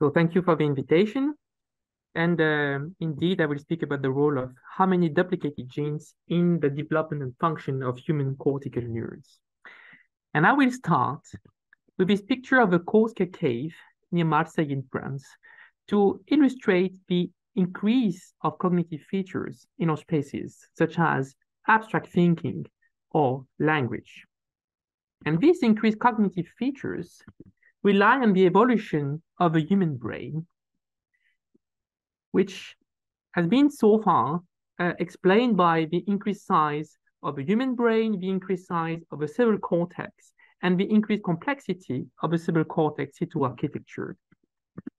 So thank you for the invitation. And indeed, I will speak about the role of harmony duplicated genes in the development and function of human cortical neurons. And I will start with this picture of a Corsica cave near Marseille in France to illustrate the increase of cognitive features in our spaces, such as abstract thinking or language. And these increased cognitive features rely on the evolution of a human brain, which has been so far explained by the increased size of a human brain, the increased size of a cerebral cortex, and the increased complexity of the cerebral cortex C2 architecture.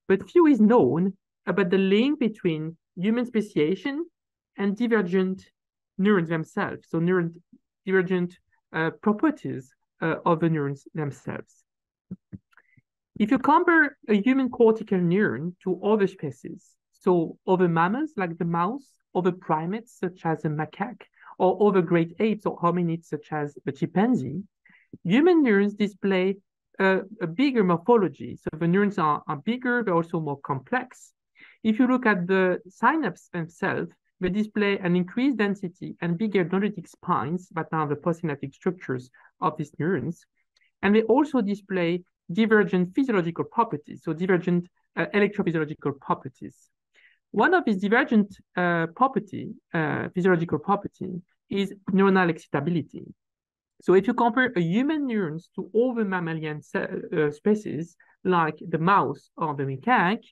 But few is known about the link between human speciation and divergent neurons themselves, so divergent properties of the neurons themselves. If you compare a human cortical neuron to other species, so other mammals like the mouse, other primates such as the macaque, or other great apes or hominids such as the chimpanzee, human neurons display a bigger morphology. So the neurons are bigger, but also more complex. If you look at the synapses themselves, they display an increased density and bigger dendritic spines that are the postsynaptic structures of these neurons. And they also display divergent physiological properties, so divergent electrophysiological properties. One of these divergent physiological property is neuronal excitability. So if you compare a human neurons to other mammalian species, like the mouse or the macaque,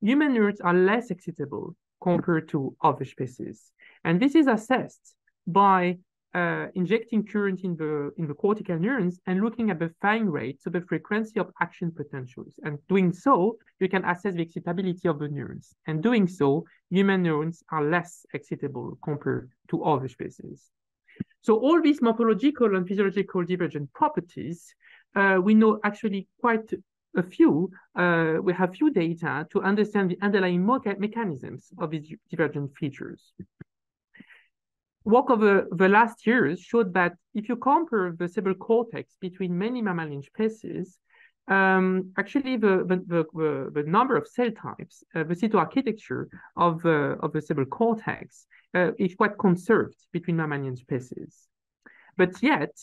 human neurons are less excitable compared to other species. And this is assessed by injecting current in the cortical neurons and looking at the firing rate, so the frequency of action potentials. And doing so, you can assess the excitability of the neurons. And doing so, human neurons are less excitable compared to other species. So all these morphological and physiological divergent properties, we know actually quite a few. We have few data to understand the underlying mechanisms of these divergent features. Work over the last years showed that if you compare the cerebral cortex between many mammalian species, actually the number of cell types, the situ architecture of the cerebral cortex is quite conserved between mammalian species. But yet,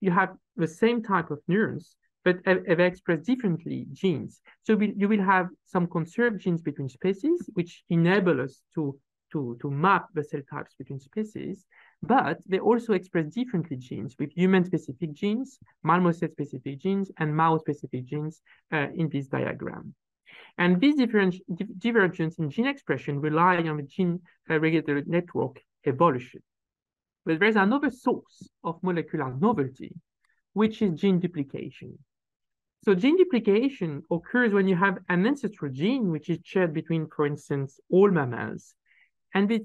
you have the same type of neurons, but they express differently genes. So you will have some conserved genes between species, which enable us to map the cell types between species, but they also express differently genes with human-specific genes, marmoset-specific genes, and mouse-specific genes in this diagram. And these divergence in gene expression rely on the gene regulatory network evolution. But there's another source of molecular novelty, which is gene duplication. So gene duplication occurs when you have an ancestral gene, which is shared between, for instance, all mammals,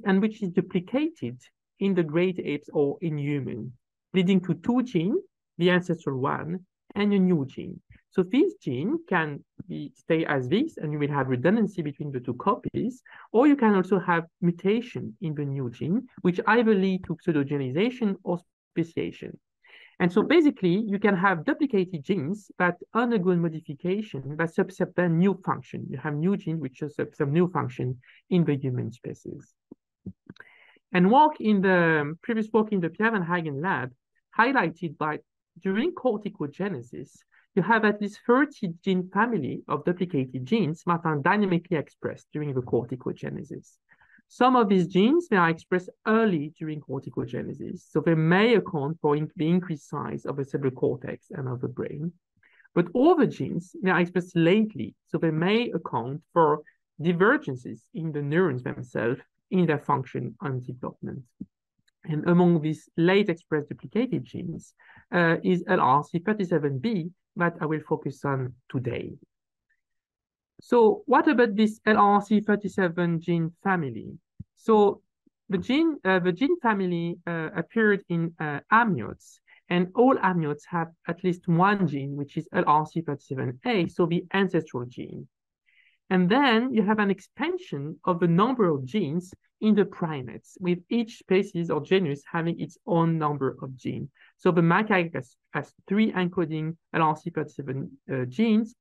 and which is duplicated in the great apes or in humans, leading to two genes, the ancestral one and a new gene. So this gene can stay as this, and you will have redundancy between the two copies, or you can also have mutation in the new gene, which either lead to pseudogenization or speciation. And so basically, you can have duplicated genes that undergo modification that subset their new function. You have new genes which subset some new function in the human species. And previous work in the Pierre Vanderhaeghen lab highlighted by during corticogenesis, you have at least 30 gene family of duplicated genes that are dynamically expressed during the corticogenesis. Some of these genes, they are expressed early during corticogenesis, so they may account for the increased size of the cerebral cortex and of the brain. But other genes, they are expressed lately, so they may account for divergences in the neurons themselves in their function and development. And among these late expressed duplicated genes is LRC37B that I will focus on today. So what about this LRC37 gene family? So the gene family appeared in amniotes, and all amniotes have at least one gene, which is LRC37A, so the ancestral gene. And then you have an expansion of the number of genes in the primates, with each species or genus having its own number of genes. So the macaque has three encoding LRC37 genes,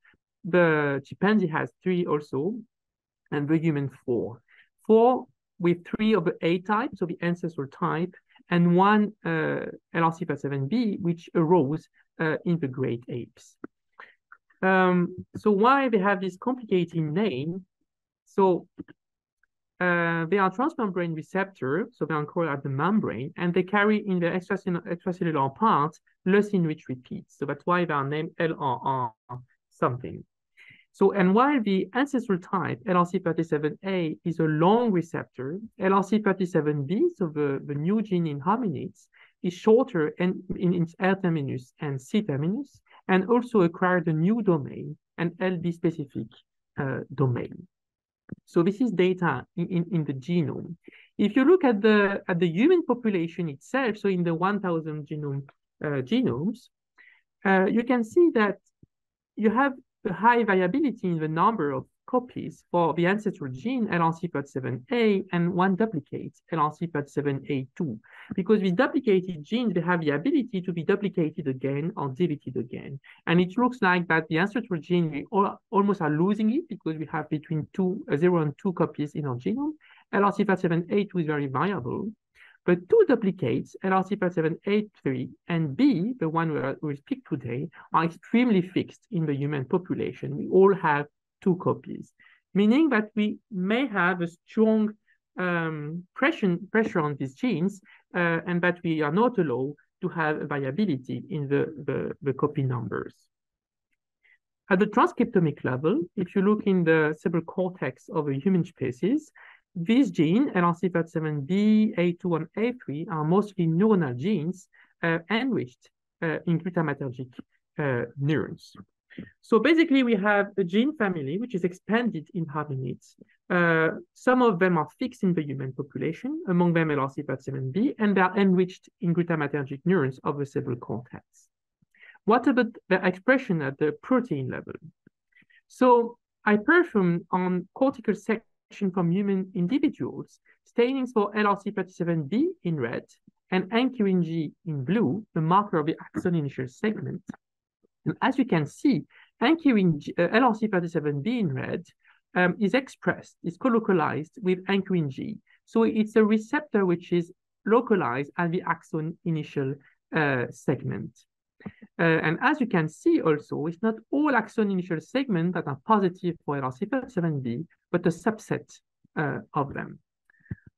The chimpanzee has 3 also, and the human 4. 4 with 3 of the A type, so the ancestral type, and 1 LRC37B, which arose in the great apes. So why they have this complicated name? So they are transmembrane receptor, so they are encoded at the membrane, and they carry in their extracellular part leucine-rich repeats. So that's why they are named LRR something. So, and while the ancestral type LRC37A is a long receptor, LRC37B, so the new gene in hominids, is shorter and in its L terminus and C terminus, and also acquired a new domain, an LB specific domain. So this is data in the genome. If you look at the human population itself, so in the 1,000 genomes, you can see that you have a high variability in the number of copies for the ancestral gene LRC37A and one duplicate LRC37A2, because with duplicated genes they have the ability to be duplicated again or deleted again, and it looks like that the ancestral gene we almost are losing it because we have between 0 and 2 copies in our genome. LRC37A2 is very variable, but 2 duplicates LRC37A3 and B, the one we speak today, are extremely fixed in the human population. We all have 2 copies, meaning that we may have a strong pressure on these genes, and that we are not allowed to have variability in the copy numbers. At the transcriptomic level, if you look in the cerebral cortex of a human species, these genes, LRC37B, A2, and A3, are mostly neuronal genes enriched in glutamatergic neurons. So basically, we have a gene family which is expanded in hominids. Some of them are fixed in the human population, among them LRC37B, and they are enriched in glutamatergic neurons of the cerebral cortex. What about the expression at the protein level? So I performed on cortical section from human individuals stainings for LRC37B in red and ankyrin G in blue, the marker of the axon initial segment. And as you can see, ankyrin LRC37B in red is expressed, is colocalized with ankyrin G. So it's a receptor which is localized at the axon initial segment. And as you can see also, it's not all axon initial segments that are positive for LRC37B, but a subset of them.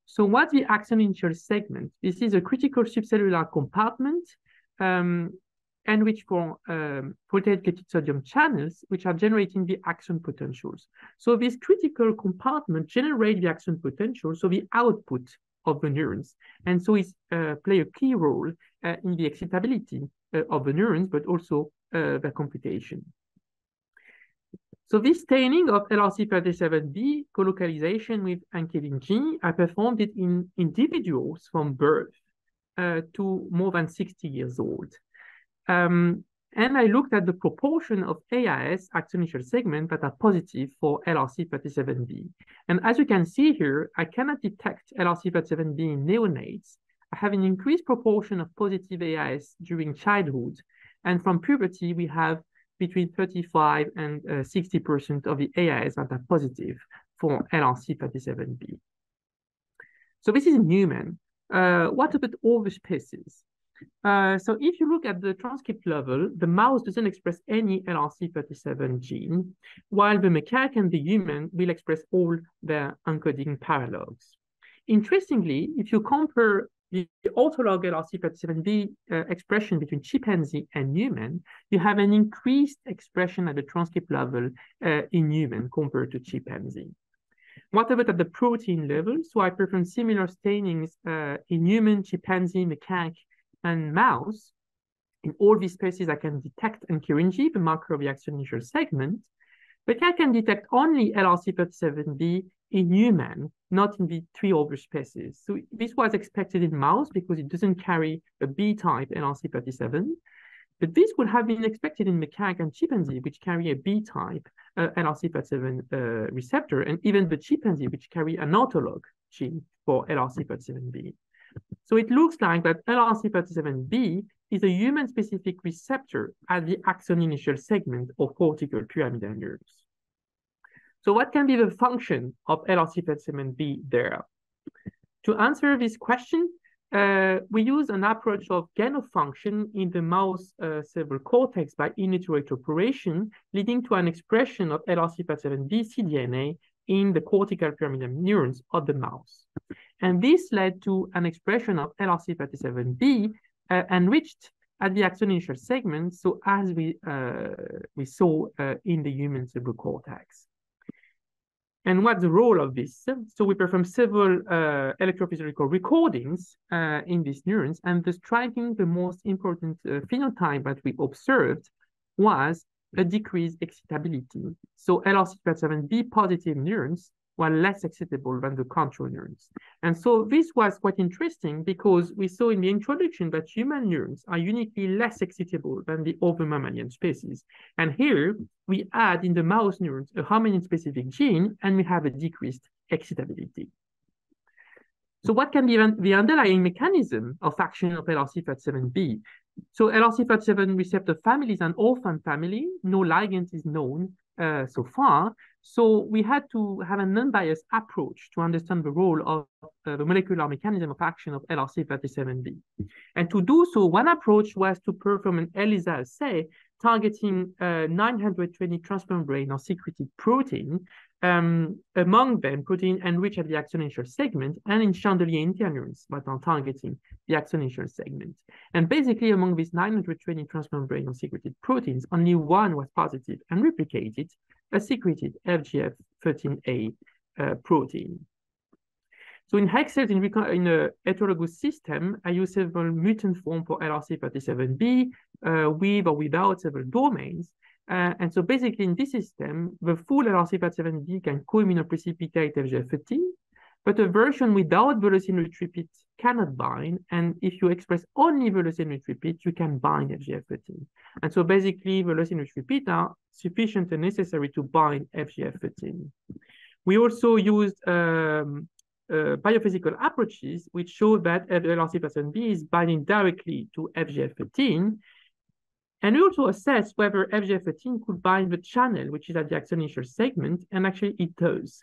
So what's the axon initial segment? This is a critical subcellular compartment enriched for proteinated sodium channels, which are generating the action potentials. So this critical compartment generates the action potential, so the output of the neurons. And so it plays a key role in the excitability of the neurons, but also the computation. So this staining of LRC37B colocalization with ankyrin G, I performed it in individuals from birth to more than 60 years old. And I looked at the proportion of AIS, axon initial segments, that are positive for LRC37B. And as you can see here, I cannot detect LRC37B in neonates. I have an increased proportion of positive AIS during childhood. And from puberty, we have between 35 and 60% of the AIS that are positive for LRC37B. So this is in human. What about all the species? So if you look at the transcript level, the mouse doesn't express any LRC37 gene, while the macaque and the human will express all their encoding paralogs. Interestingly, if you compare the autolog LRC37B expression between chimpanzee and human, you have an increased expression at the transcript level in human compared to chimpanzee. What about at the protein level? So I performed similar stainings in human, chimpanzee, macaque, and mouse. In all these species, I can detect ankyrin G, the marker of the axon initial segment, but I can detect only LRC37B in human, not in the 3 other species. So this was expected in mouse because it doesn't carry a B-type LRC37, but this would have been expected in macaque and chimpanzee, which carry a B-type LRC37 receptor, and even the chimpanzee, which carry an autolog gene for LRC37B. So it looks like that LRC37B is a human-specific receptor at the axon initial segment of cortical pyramidal nerves. So what can be the function of LRC37B there? To answer this question, we use an approach of gain of function in the mouse cerebral cortex by in vitro operation, leading to an expression of LRC37B cDNA in the cortical pyramidal neurons of the mouse. And this led to an expression of LRC37B enriched at the axon initial segment, so as we saw in the human cerebral cortex. And what's the role of this? So we perform several electrophysiological recordings in these neurons, and the striking, the most important phenotype that we observed was a decreased excitability. So LRC37B positive neurons were less excitable than the control neurons. And so this was quite interesting because we saw in the introduction that human neurons are uniquely less excitable than the other mammalian species. And here we add in the mouse neurons a hominin-specific gene, and we have a decreased excitability. So what can be the underlying mechanism of action of LRC37B? So LRC37 receptor family is an orphan family. No ligand is known so far. So we had to have an unbiased approach to understand the role of the molecular mechanism of action of LRC37B. And to do so, one approach was to perform an ELISA assay targeting 920 transmembrane or secreted protein, among them protein enriched at the axon initial segment and in chandelier interneurons, but on targeting the axon initial segment. And basically among these 920 transmembrane or secreted proteins, only one was positive and replicated, a secreted FGF13A protein. So in Hexels, in a heterologous system, I use several mutant form for LRC37B with or without several domains. And so basically in this system, the full LRC37B can co-immunoprecipitate FGF13, but a version without velocinoid triplet cannot bind. And if you express only velocinoid triplet, you can bind FGF13. And so basically, velocinoid triplet are sufficient and necessary to bind FGF13. We also used biophysical approaches, which show that LRC37B is binding directly to FGF13. And we also assess whether FGF13 could bind the channel, which is at the axon initial segment, and actually it does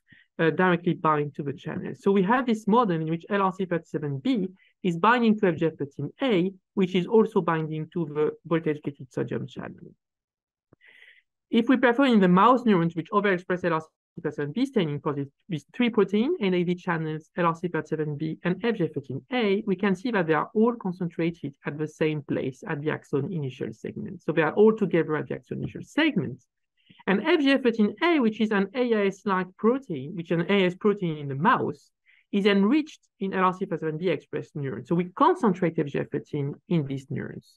directly bind to the channel. So we have this model in which LRC37B is binding to FGF13A, which is also binding to the voltage-gated sodium channel. If we prefer in the mouse neurons, which overexpress LRC37B staining positive with three proteins, NAV channels, LRC37B, and FGF13A, we can see that they are all concentrated at the same place at the axon initial segment. So they are all together at the axon initial segment. And FGF13A, which is an AIS-like protein, which is an AIS protein in the mouse, is enriched in LRC37B expressed neurons. So we concentrate FGF13 in these neurons.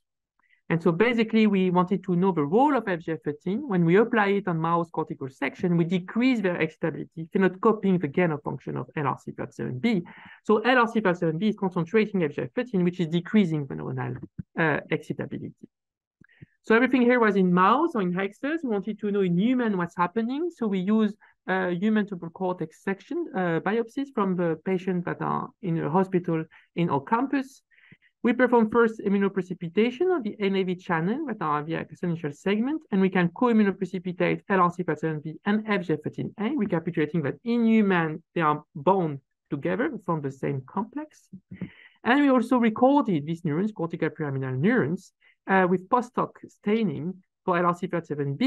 And so basically, we wanted to know the role of FGF13. When we apply it on mouse cortical section, we decrease their excitability, not copying the gain of function of LRC37B. So LRC37B is concentrating FGF13, which is decreasing the neuronal excitability. So everything here was in mouse or in hexes. We wanted to know in human what's happening. So we use human cerebral cortex section biopsies from the patients that are in a hospital in our campus. We perform first immunoprecipitation of the NAV channel that are via the initial segment, and we can co-immunoprecipitate LRC37B and FGF13A, recapitulating that in human they are bound together from the same complex. And we also recorded these neurons, cortical pyramidal neurons, with post-hoc staining for LRC37B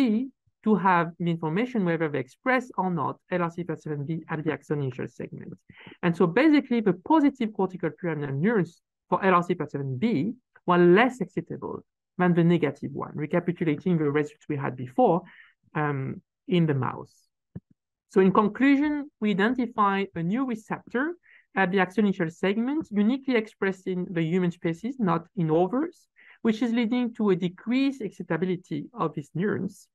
to have the information whether they express or not LRC37B at the axon initial segment. And so basically the positive cortical pyramidal neurons for LRC37B were less excitable than the negative one, recapitulating the results we had before in the mouse. So in conclusion, we identified a new receptor at the axon initial segment, uniquely expressed in the human species, not in others, which is leading to a decreased excitability of these neurons.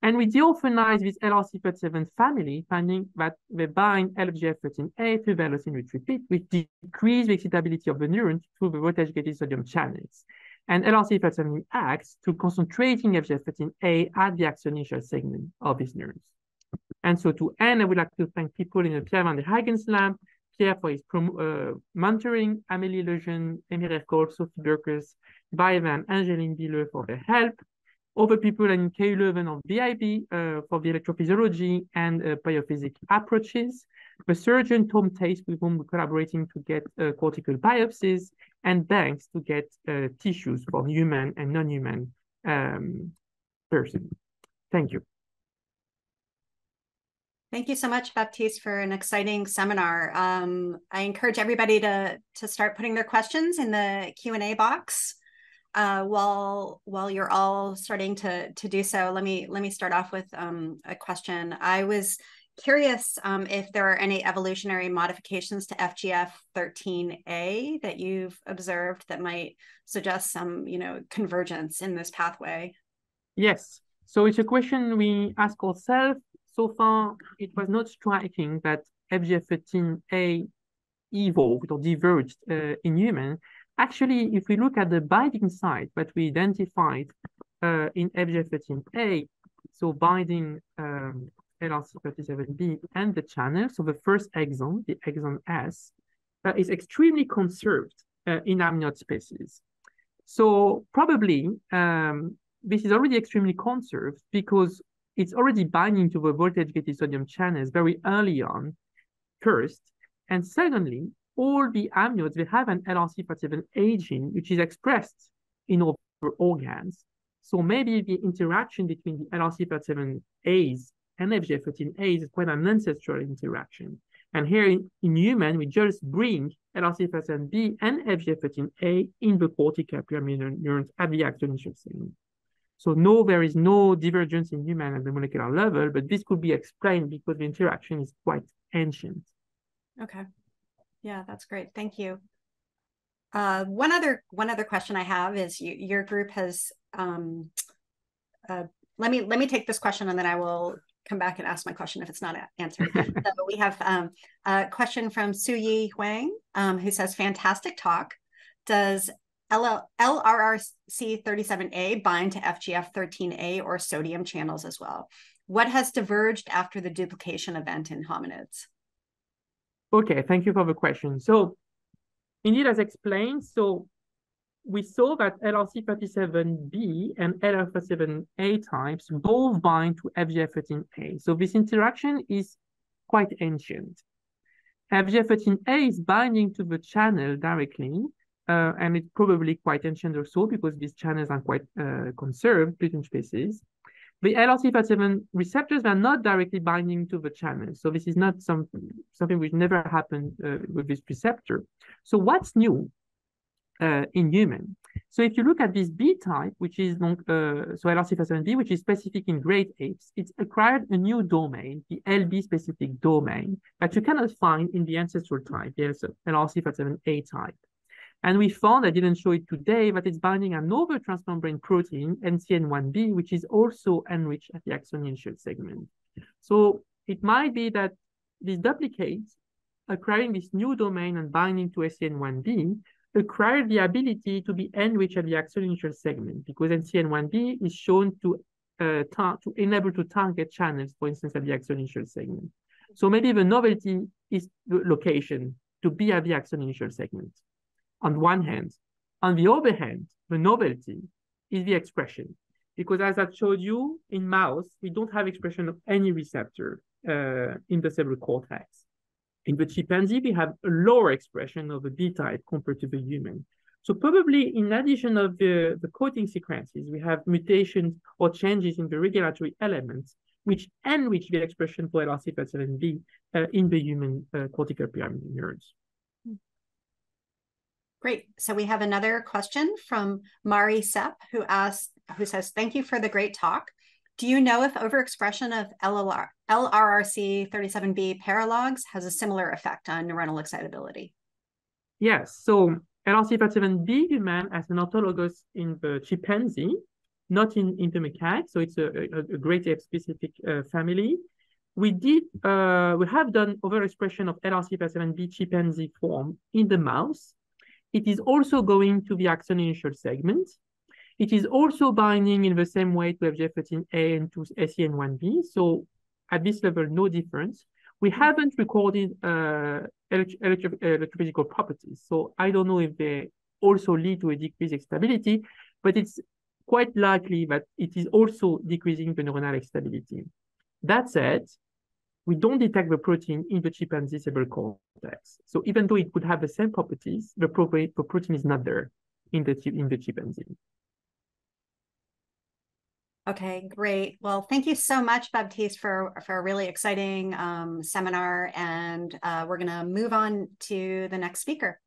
And we deorphanized this LRC37 family, finding that they bind LGF13A through velocinoid triplet, which decrease the excitability of the neurons through the voltage-gated sodium channels. And LRC37 acts through concentrating FGF13A at the axon initial segment of these neurons. And so to end, I would like to thank people in the Pierre Vanderhaeghen's lab, Pierre for his mentoring, Amélie Lejean, Emire F. Gold, Sophie Berkus, Byvan, Angeline Billeux for their help, other people in K11 of VIB for the electrophysiology and biophysics approaches, the surgeon Tom Tace, with whom we're collaborating to get cortical biopsies, and Banks to get tissues for human and non-human person. Thank you. Thank you so much, Baptiste, for an exciting seminar. I encourage everybody to start putting their questions in the Q&A box. While you're all starting to do so, let me start off with a question. I was curious if there are any evolutionary modifications to FGF13A that you've observed that might suggest some, you know, convergence in this pathway. Yes. So it's a question we ask ourselves. So far, it was not striking that FGF13A evolved or diverged in humans. Actually, if we look at the binding site that we identified in FGF13A, so binding LRC37B and the channel, so the first exon, the exon S, is extremely conserved in amniote species. So probably this is already extremely conserved because it's already binding to the voltage-gated sodium channels very early on, first. And secondly, all the amniotes, they have an LRC37A gene, which is expressed in all the organs. So maybe the interaction between the LRC37As and FGF13As is quite an ancestral interaction. And here in human, we just bring LRC37B and FGF13A in the cortical pyramidal neurons at the axonal segment. So no, there is no divergence in human at the molecular level, but this could be explained because the interaction is quite ancient. Okay, yeah, that's great. Thank you. One other question I have is your group has. Let me take this question and then I will come back and ask my question if it's not answered. So we have a question from Suyi Huang who says, "Fantastic talk. Does LRC37A bind to FGF13A or sodium channels as well? What has diverged after the duplication event in hominids?" Okay, thank you for the question. So indeed, as explained, so we saw that LRC37B and LRC37A types both bind to FGF13A. So this interaction is quite ancient. FGF13A is binding to the channel directly, and it's probably quite ancient also because these channels are quite conserved between species. The LRC37 receptors are not directly binding to the channel. So this is not something which never happened with this receptor. So what's new in human? So if you look at this B type, which is so LRC37B, which is specific in great apes, it's acquired a new domain, the LB specific domain, that you cannot find in the ancestral type, the LRC37A type. And we found, I didn't show it today, but it's binding another transmembrane protein, SCN1B, which is also enriched at the axonian shell segment. So it might be that these duplicates, acquiring this new domain and binding to SCN1B, acquire the ability to be enriched at the axonian shell segment, because SCN1B is shown to enable to target channels, for instance, at the axonian shell segment. So maybe the novelty is the location to be at the axonian shell segment. On one hand. On the other hand, the novelty is the expression. Because as I showed you, in mouse, we don't have expression of any receptor in the cerebral cortex. In the chimpanzee, we have a lower expression of the B type compared to the human. So probably in addition of the coding sequences, we have mutations or changes in the regulatory elements, which enrich the expression for LRC37B in the human cortical pyramidal neurons. Great. So we have another question from Mari Sepp, who says, "Thank you for the great talk. Do you know if overexpression of LRRC37B paralogs has a similar effect on neuronal excitability?" Yes. So LRC37B human as an autologous in the chimpanzee, not in the macaque. So it's a great ape-specific family. We have done overexpression of LRC37B chimpanzee form in the mouse. It is also going to the axonian shell segment. It is also binding in the same way to FGF13A and to SCN1B. So at this level, no difference. We haven't recorded electrophysical properties, so I don't know if they also lead to a decreased excitability, but it's quite likely that it is also decreasing the neuronal excitability. That said, we don't detect the protein in the chimpanzee-cerebral cortex. So even though it would have the same properties, the protein is not there in the chimpanzee. Okay, great. Well, thank you so much, Baptiste, for a really exciting seminar. And we're going to move on to the next speaker.